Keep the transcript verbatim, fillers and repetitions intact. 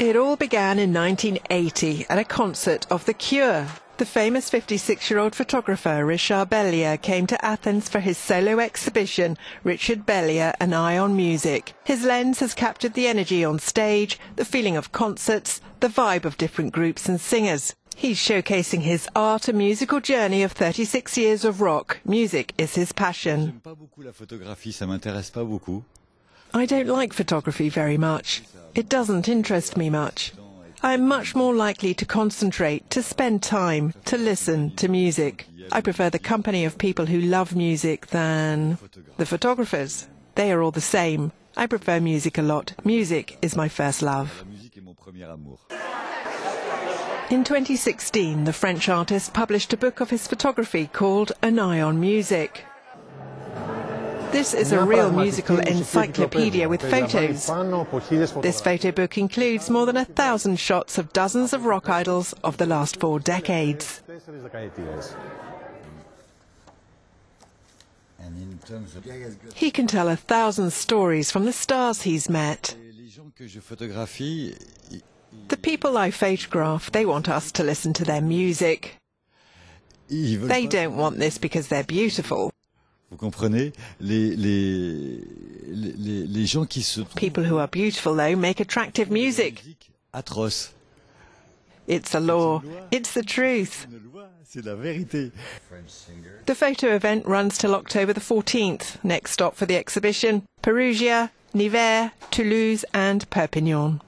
It all began in nineteen eighty at a concert of The Cure. The famous fifty-six-year-old photographer Richard Bellier came to Athens for his solo exhibition, Richard Bellier, An Eye on Music. His lens has captured the energy on stage, the feeling of concerts, the vibe of different groups and singers. He's showcasing his art, a musical journey of thirty-six years of rock. Music is his passion. I don't like photography very much. It doesn't interest me much. I'm much more likely to concentrate, to spend time, to listen to music. I prefer the company of people who love music than the photographers. They are all the same. I prefer music a lot. Music is my first love. In twenty sixteen, the French artist published a book of his photography called An Eye on Music. This is a real musical encyclopedia with photos. This photo book includes more than a thousand shots of dozens of rock idols of the last four decades. He can tell a thousand stories from the stars he's met. The people I photograph, they want us to listen to their music. They don't want this because they're beautiful. People who are beautiful, though, make attractive music. It's a law. It's the truth. The photo event runs till October the fourteenth. Next stop for the exhibition, Perugia, Nevers, Toulouse and Perpignan.